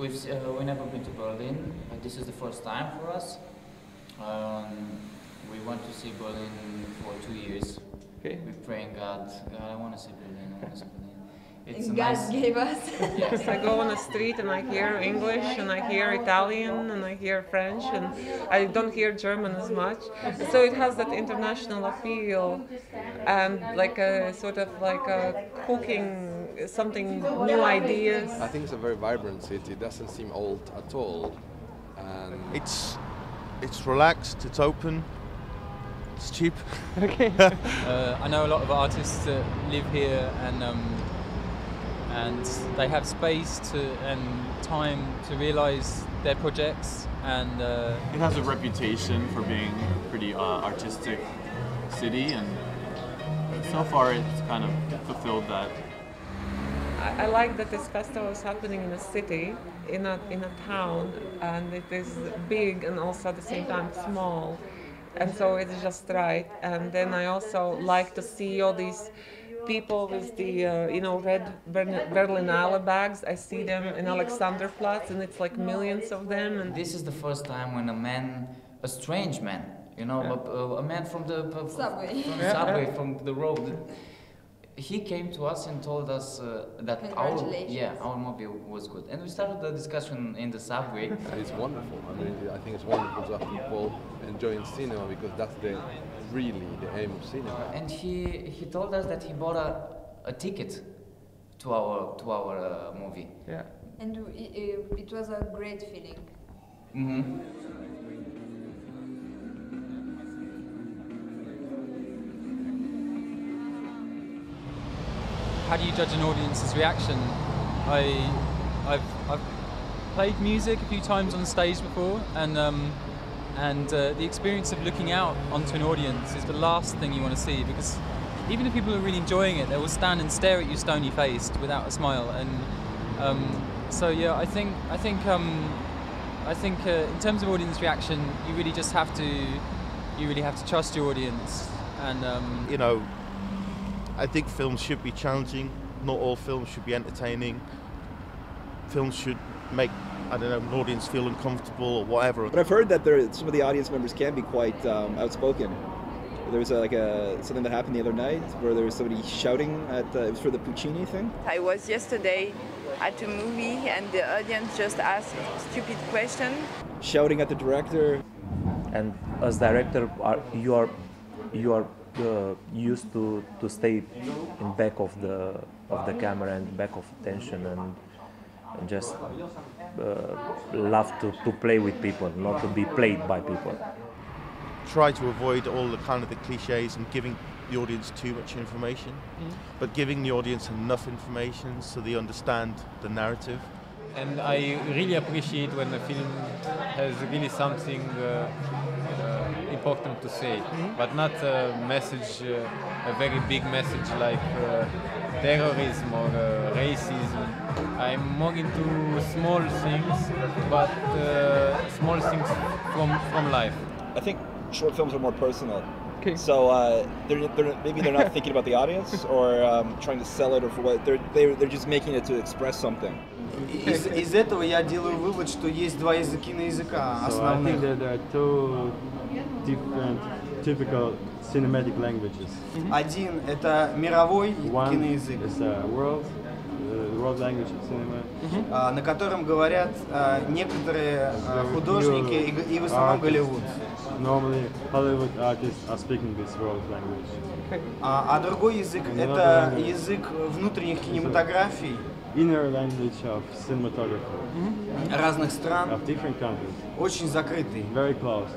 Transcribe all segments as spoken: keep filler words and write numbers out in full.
We've uh, we never been to Berlin. Uh, this is the first time for us. Um, we want to see Berlin for two years. Okay. We're praying God. God, I want to see Berlin. I want to see Berlin. It's God nice gave us. Yes, I go on the street and I hear English and I hear Italian and I hear French and I don't hear German as much. So it has that international appeal and like a sort of like a cooking, something, new ideas. I think it's a very vibrant city. It doesn't seem old at all. And it's, it's relaxed, it's open. It's cheap. Okay. uh, I know a lot of artists that live here and um, and they have space to and time to realise their projects. And uh, it has a reputation for being a pretty uh, artistic city, and so far it's kind of fulfilled that. I, I like that this festival is happening in a city, in a in a town, and it is big and also at the same time small, and so it's just right. And then I also like to see all these people with the, uh, you know, red Berlinale bags. I see them in Alexanderplatz, and it's like millions of them. And this is the first time when a man, a strange man, you know, yeah. a, a man from the subway, from, yeah. subway, from the road, he came to us and told us uh, that our, yeah, our mobile was good. And we started the discussion in the subway. It's wonderful. I mean, I think it's wonderful to have people enjoying cinema, because that's the really the aim of cinema. And he he told us that he bought a, a ticket to our to our uh, movie. Yeah. And it, it was a great feeling. Mm-hmm. How do you judge an audience's reaction? I I've I've played music a few times on stage before, and um, And uh, the experience of looking out onto an audience is the last thing you want to see, because even if people are really enjoying it, they will stand and stare at you stony-faced without a smile. And um, so, yeah, I think I think um, I think uh, in terms of audience reaction, you really just have to you really have to trust your audience. And um, you know, I think films should be challenging. Not all films should be entertaining. Films should make, I don't know, an audience feel uncomfortable or whatever. But I've heard that there, some of the audience members can be quite um, outspoken. There was a, like a, something that happened the other night where there was somebody shouting at, uh, it was for the Puccini thing. I was yesterday at a movie and the audience just asked stupid questions. Shouting at the director. And as director, are, you are, you are uh, used to, to stay in back of the, of the camera and back of attention, and and just uh, love to, to play with people, not to be played by people. Try to avoid all the kind of the cliches and giving the audience too much information, mm-hmm. but giving the audience enough information so they understand the narrative. And I really appreciate when a film has really something uh, uh, important to say, mm-hmm. but not a message, uh, a very big message like uh, terrorism or uh, racism. I'm more into small things, but uh, small things from, from life. I think short films are more personal. Okay. So uh, they're, they're, maybe they're not thinking about the audience or um, trying to sell it or for what. They're, they're, they're just making it to express something. Из, из этого я делаю вывод, что есть два языки на языка основных. So I think that there are two different typical cinematic languages. Mm-hmm. Один — это мировой киноязык. World language of cinema. Mm-hmm. uh, на котором говорят uh, некоторые uh, художники и, и в основном Голливуд. Normally Hollywood artists are speaking this world language. Okay. Uh, а другой язык — это язык внутренних кинематографий. Inner language of cinematography. Mm-hmm. Разных стран. Of different countries. Очень закрытый. Very close.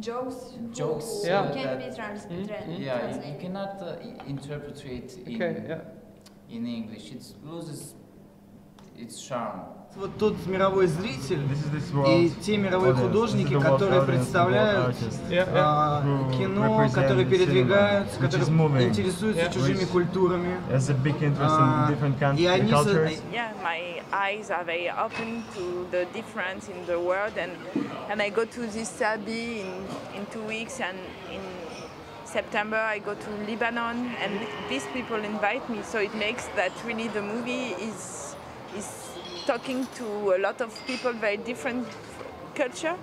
Jokes, jokes yeah. can be translated. Mm-hmm. Yeah, you cannot uh, interpret it in. Okay, yeah. In English, it loses its charm. Вот тот мировой зритель и те мировые художники, которые представляют кино, которые передвигаются, которые интересуются чужими культурами. И они Yeah, my eyes are very open to the difference in the world, and and I go to Zisabi in in two weeks, and in September I go to Lebanon, and these people invite me, so it makes that really the movie is is talking to a lot of people, very different culture?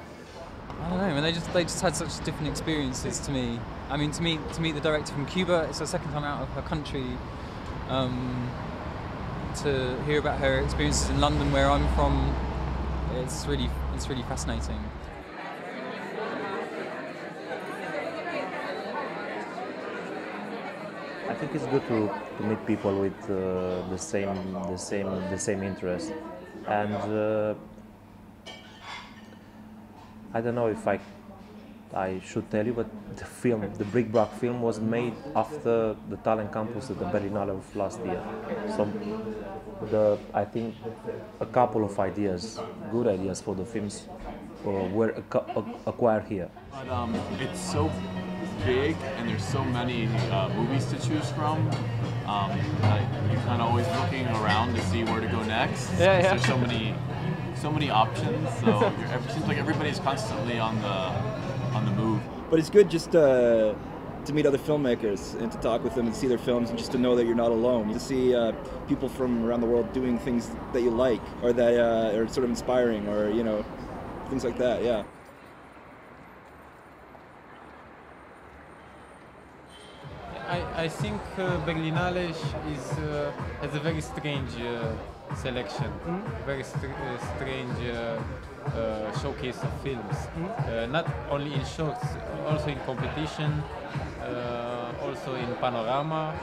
I don't know, I mean, they just they just had such different experiences to me. I mean, to meet to meet the director from Cuba, it's her second time out of her country. Um, to hear about her experiences in London, where I'm from, it's really it's really fascinating. I think it's good to, to meet people with uh, the same the same the same interest, and uh, I don't know if I I should tell you, but the film, the Brick Brock film, was made after the Talent Campus at the Berlinale of last year. So, the I think a couple of ideas, good ideas for the films, uh, were acquired here. But um, it's so big, and there's so many uh, movies to choose from. Um, I, you're kind of always looking around to see where to go next. Yeah, yeah. There's so many, so many options. So it seems like everybody's constantly on the on the move. But it's good just uh, to meet other filmmakers and to talk with them and see their films and just to know that you're not alone. To see uh, people from around the world doing things that you like or that uh, are sort of inspiring, or you know, things like that. Yeah. I think uh, Berlinale is uh, has a very strange uh, selection, mm-hmm. very str uh, strange uh, uh, showcase of films. Mm-hmm. uh, not only in shorts, also in competition, uh, also in panorama.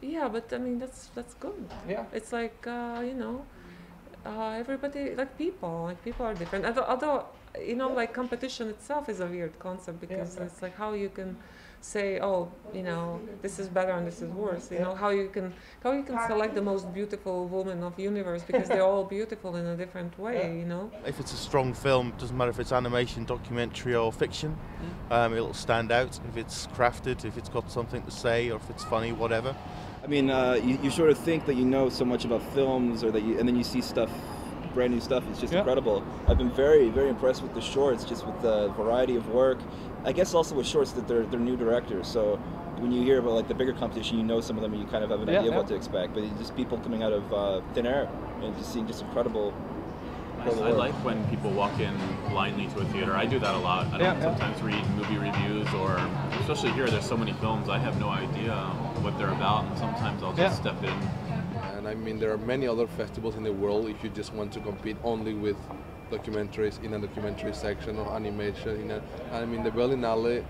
Yeah, but I mean that's that's good. Yeah, it's like uh, you know, uh, everybody like people, like people are different. Although, although you know, like competition itself is a weird concept, because yeah, it's like how you can say, oh, you know, this is better and this is worse. You know, how you can how you can select the most beautiful woman of the universe, because they're all beautiful in a different way. You know, if it's a strong film, doesn't matter if it's animation, documentary, or fiction, yeah. um, it'll stand out. If it's crafted, if it's got something to say, or if it's funny, whatever. I mean, uh, you, you sort of think that you know so much about films, or that, you, and then you see stuff. Brand new stuff. It's just yeah. incredible. I've been very, very impressed with the shorts, just with the variety of work. I guess also with shorts that they're they're new directors. So when you hear about like the bigger competition, you know some of them, and you kind of have an yeah, idea yeah. of what to expect. But it's just people coming out of uh, thin air and just seeing just incredible. incredible I, I like when people walk in blindly to a theater. I do that a lot. I yeah, don't yeah. sometimes read movie reviews, or especially here, there's so many films. I have no idea what they're about, and sometimes I'll just yeah. step in. And I mean, there are many other festivals in the world if you just want to compete only with documentaries, in a documentary section, or animation. In a, I mean, the Berlinale,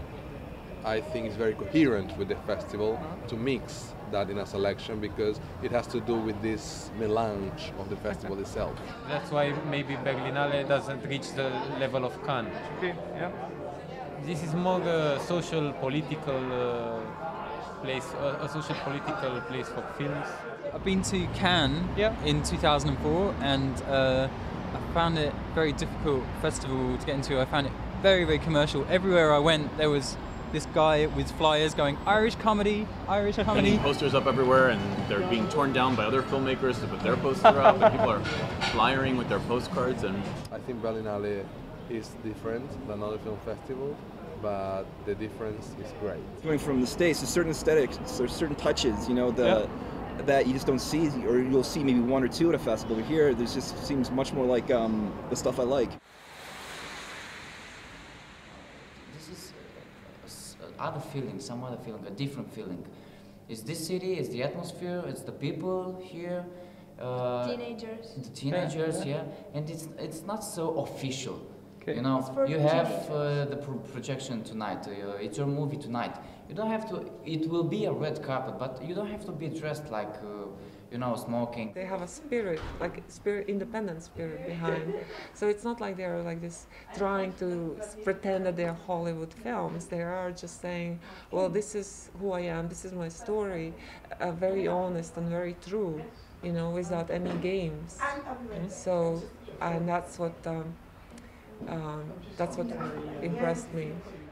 I think, is very coherent with the festival to mix that in a selection, because it has to do with this melange of the festival itself. That's why maybe Berlinale doesn't reach the level of Cannes. Okay, yeah. This is more the social, political uh, place, a, a social, political place for films. I've been to Cannes yeah. in two thousand four, and uh, I found it a very difficult festival to get into. I found it very, very commercial. Everywhere I went, there was this guy with flyers going, Irish comedy, Irish comedy. And posters up everywhere, and they're being torn down by other filmmakers to put their poster up, and people are flyering with their postcards. And I think Berlinale is different than other film festivals, but the difference is great. Coming from the States, there's certain aesthetics, there's certain touches, you know, the... Yeah. that you just don't see, or you'll see maybe one or two at a festival. But here, this just seems much more like um, the stuff I like. This is other feeling, some other feeling, a different feeling. It's this city, it's the atmosphere, it's the people here. Uh, teenagers. The teenagers, yeah. yeah. yeah. And it's it's not so official. Okay. You know, you have uh, the pro projection tonight, uh, it's your movie tonight. You don't have to, it will be a red carpet, but you don't have to be dressed like, uh, you know, smoking. They have a spirit, like spirit, independent spirit behind. So it's not like they're like this, trying to pretend that they're Hollywood films. They are just saying, well, this is who I am, this is my story, uh, very honest and very true, you know, without any games. And so, and that's what... Um, Um, that's what impressed me.